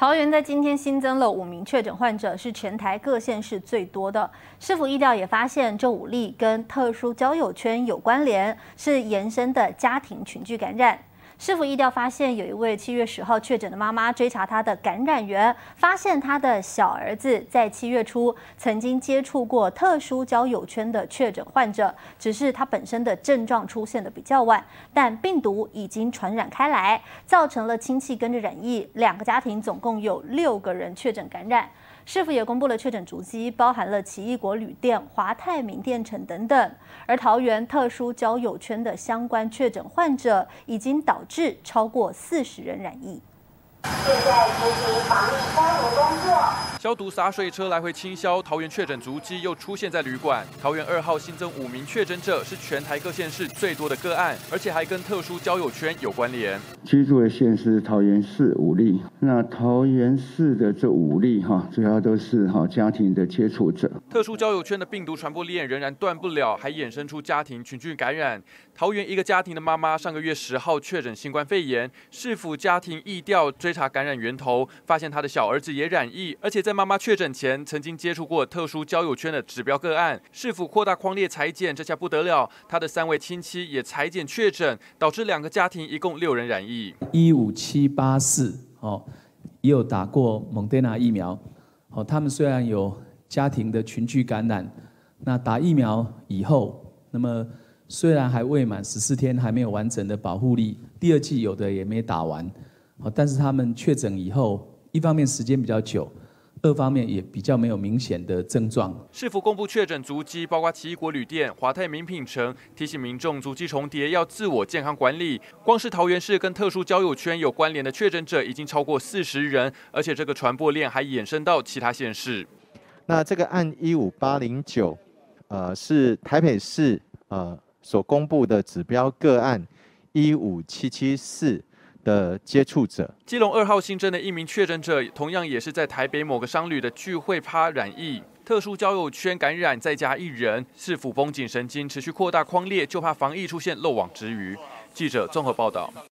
桃园在今天新增了5名确诊患者，是全台各县市最多的。市府疫调也发现，这5例跟特殊交友圈有关联，是延伸的家庭群聚感染。 市府疫调发现，有一位7月10号确诊的妈妈追查她的感染源，发现她的小儿子在7月初曾经接触过特殊交友圈的确诊患者，只是他本身的症状出现的比较晚，但病毒已经传染开来，造成了亲戚跟着染疫，2个家庭总共有6个人确诊感染。市府也公布了确诊足迹，包含了奇异果旅店、华泰名店城等等。而桃园特殊交友圈的相关确诊患者已经导致 超过40人染疫。现在执行防疫消毒工作，消毒洒水车来回清消。桃园确诊足迹又出现在旅馆。桃园2号新增5名确诊者，是全台各县市最多的个案，而且还跟特殊交友圈有关联。居住的县市桃园市5例，那桃园市的这5例主要都是家庭的接触者。特殊交友圈的病毒传播链仍然断不了，还衍生出家庭群聚感染。 桃园1个家庭的妈妈上个月10号确诊新冠肺炎，市府家庭疫调追查感染源头，发现她的小儿子也染疫，而且在妈妈确诊前曾经接触过特殊交友圈的指标个案。市府扩大匡列裁检，这下不得了，她的3位亲戚也裁检确诊，导致2个家庭一共6人染疫。15784也有打过Moderna疫苗，他们虽然有家庭的群聚感染，那打疫苗以后，那么 虽然还未满14天，还没有完整的保护力，第2剂有的也没打完，但是他们确诊以后，一方面时间比较久，2方面也比较没有明显的症状。市府公布确诊足迹，包括奇异果旅店、华泰名品城，提醒民众足迹重叠要自我健康管理。光是桃园市跟特殊交友圈有关联的确诊者已经超过40人，而且这个传播链还衍生到其他县市。那这个案15809，是台北市所公布的指标个案15774的接触者，基隆2号新增的1名确诊者，同样也是在台北某个商旅的聚会趴染疫，特殊交友圈感染再加1人，市府绷紧神经，持续扩大匡列，就怕防疫出现漏网之鱼。记者综合报道。